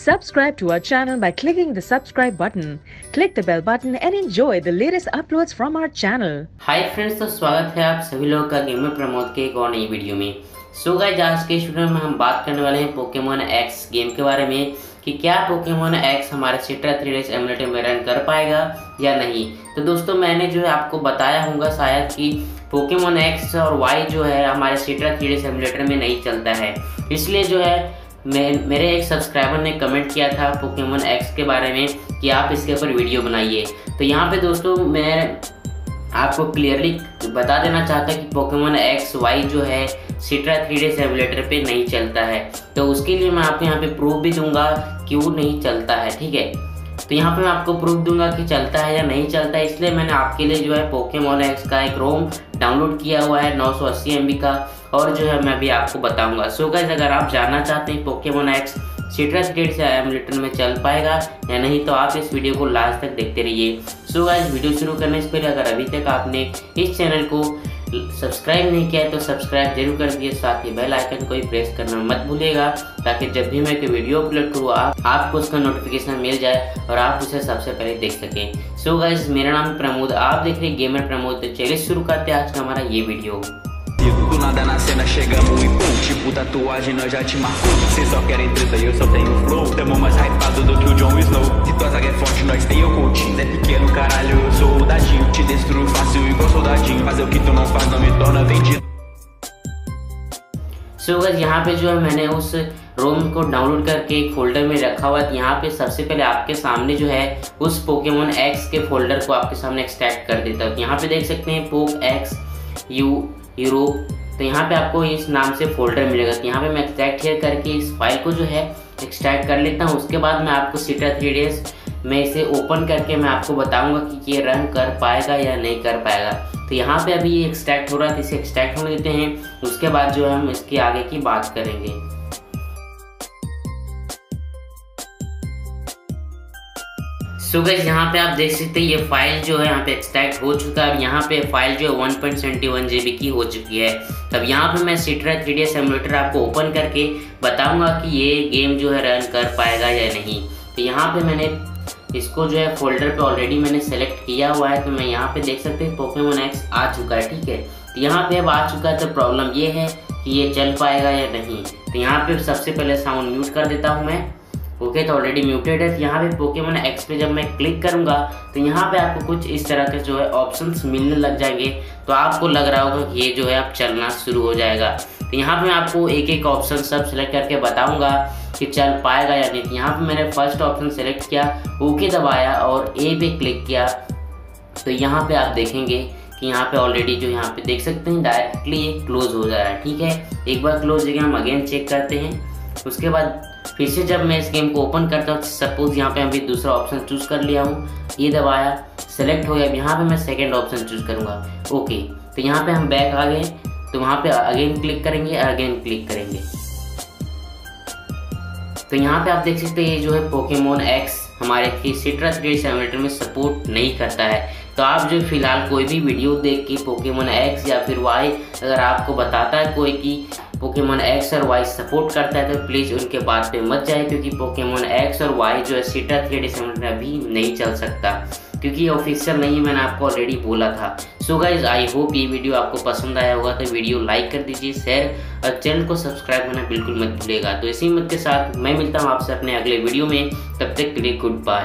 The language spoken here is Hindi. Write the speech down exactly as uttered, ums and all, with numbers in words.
Subscribe to our channel by clicking the subscribe button. Click the bell button and enjoy the latest uploads from our channel. Hi friends, तो स्वागत है आप सभी लोगों का गेमर प्रमोद के एक और नई वीडियो में। सो गाइस, आज के इस वीडियो में हम बात करने वाले हैं पोकेमॉन एक्स गेम के बारे में कि क्या पोकेमॉन एक्स हमारे Citra three D S emulator में रन कर पाएगा या नहीं। तो दोस्तों, मैंने जो है आपको बताया होगा शायद कि पोकेमॉन एक्स और वाई जो है हमारे Citra three D S emulator में नहीं चलता है, इसलिए जो है मैं मेरे एक सब्सक्राइबर ने कमेंट किया था पोकेमॉन एक्स के बारे में कि आप इसके ऊपर वीडियो बनाइए। तो यहाँ पे दोस्तों मैं आपको क्लियरली बता देना चाहता कि पोकेमॉन एक्स वाई जो है Citra three D S emulator पे नहीं चलता है, तो उसके लिए मैं आपको यहाँ पे प्रूफ भी दूंगा कि वो नहीं चलता है। ठीक है, तो यहाँ पे मैं आपको प्रूफ दूंगा कि चलता है या नहीं चलता है। इसलिए मैंने आपके लिए जो है पोकेमॉन एक्स का एक रोम डाउनलोड किया हुआ है नौ सौ अस्सी एम बी का, और जो है मैं अभी आपको बताऊंगा। सो गाइस, अगर आप जानना चाहते हैं Pokemon X Citra three D S emulator में चल पाएगा या नहीं, तो आप इस वीडियो को लास्ट तक देखते रहिए। सो गाइस, वीडियो शुरू करने से पहले अगर अभी तक आपने इस चैनल को सब्सक्राइब नहीं किया है तो सब्सक्राइब जरूर कर दिए, साथ ही बेल आइकन को भी प्रेस करना मत भूलिएगा, ताकि जब भी मैं कोई वीडियो अपलोड करूँ आप, आपको उसका नोटिफिकेशन मिल जाए और आप उसे सबसे पहले देख सकें। सो गाइस, मेरा नाम प्रमोद, आप देख रहे हैं गेमर प्रमोद। तो चलिए शुरू करते हैं आज का हमारा ये video. Do nada na cena chegamos e pum, tipo tatuagem nós já te marcou. Cês só querem treta e eu só tenho flow. Tamo mais hypado do que o Jon Snow. Se tua zaga é forte nós tem o Coutinho. É pequeno caralho, eu sou o dadinho. Te destruo fácil igual soldadinho. Fazer o que tu não faz não me torna vendido. So guys, यहाँ पे जो है मैंने उस रोम को डाउनलोड करके एक फोल्डर में रखा हुआ है। यहाँ पे सबसे पहले आपके सामने जो है उस पोकेमॉन एक्स के फोल्डर को आपके सामने एक्सट्रैक्ट कर देता हूँ। यहाँ पे देख सकते हैं पोक एक्स यू यूरोप, तो यहाँ पे आपको इस नाम से फोल्डर मिलेगा। तो यहाँ पे मैं एक्सट्रैक्ट हेयर करके इस फाइल को जो है एक्सट्रैक्ट कर लेता हूँ। उसके बाद मैं आपको सिट्रा थ्री डी एस में इसे ओपन करके मैं आपको बताऊंगा कि ये रन कर पाएगा या नहीं कर पाएगा। तो यहाँ पे अभी ये एक्सट्रैक्ट हो रहा है, तो इसे एक्सट्रैक्ट होने देते हैं। उसके बाद जो है हम इसके आगे की बात करेंगे। सो गाइस, यहाँ पे आप देख सकते हैं ये फाइल जो है यहाँ पे एक्सट्रैक्ट हो चुका है। अब यहाँ पे फाइल जो है one point seven one G B की हो चुकी है। तब यहाँ पे मैं Citra three D S emulator आपको ओपन करके बताऊंगा कि ये गेम जो है रन कर पाएगा या नहीं। तो यहाँ पे मैंने इसको जो है फोल्डर पे ऑलरेडी मैंने सेलेक्ट किया हुआ है। तो मैं यहाँ पे देख सकते हैं पोकेमॉन एक्स आ चुका है। ठीक है, तो यहाँ पे अब आ चुका है। तो प्रॉब्लम ये है कि ये चल पाएगा या नहीं। तो यहाँ पे सबसे पहले साउंड म्यूट कर देता हूँ मैं। ओके, तो ऑलरेडी म्यूटेड है। तो यहाँ पे पोकेमॉन एक्स पे जब मैं क्लिक करूँगा तो यहाँ पे आपको कुछ इस तरह के जो है ऑप्शंस मिलने लग जाएंगे। तो आपको लग रहा होगा कि ये जो है अब चलना शुरू हो जाएगा। तो यहाँ पे मैं आपको एक एक ऑप्शन सब सेलेक्ट करके बताऊंगा कि चल पाएगा या नहीं। यहाँ पे मैंने फर्स्ट ऑप्शन सेलेक्ट किया, ओके दबाया और ए पे क्लिक किया। तो यहाँ पे आप देखेंगे कि यहाँ पे ऑलरेडी जो यहाँ पे देख सकते हैं डायरेक्टली ये क्लोज हो जा रहा है। ठीक है, एक बार क्लोज हो गया, हम अगेन चेक करते हैं। उसके बाद फिर से जब मैं इस गेम को ओपन करता हूँ, सपोज यहाँ पे अभी दूसरा ऑप्शन चूज कर लिया हूँ, ये दबाया सेलेक्ट हो गया। अब यहाँ पे मैं सेकंड ऑप्शन चूज करूँगा। ओके, तो यहाँ पे हम बैक आ गए। तो वहाँ पे अगेन क्लिक करेंगे, अगेन क्लिक करेंगे। तो यहाँ पे आप देख सकते हैं ये जो है पोकेमॉन एक्स हमारे Citra three D S emulator में सपोर्ट नहीं करता है। तो आप जो फिलहाल कोई भी वीडियो देख के पोकेमॉन एक्स या फिर वाई, अगर आपको बताता है कोई कि पोकेमॉन एक्स और वाई सपोर्ट करता है, तो प्लीज़ उनके बात पे मत जाए, क्योंकि पोकेमॉन एक्स और वाई जो है Citra three D S emulator अभी नहीं चल सकता, क्योंकि ये ऑफिशियल नहीं, मैंने आपको ऑलरेडी बोला था। सो गाइज, आई होप ये वीडियो आपको पसंद आया होगा। तो वीडियो लाइक कर दीजिए, शेयर और चैनल को सब्सक्राइब करना बिल्कुल मत भूलिएगा। तो इसी मत के साथ मैं मिलता हूँ आपसे अपने अगले वीडियो में। तब तक के लिए गुड बाय।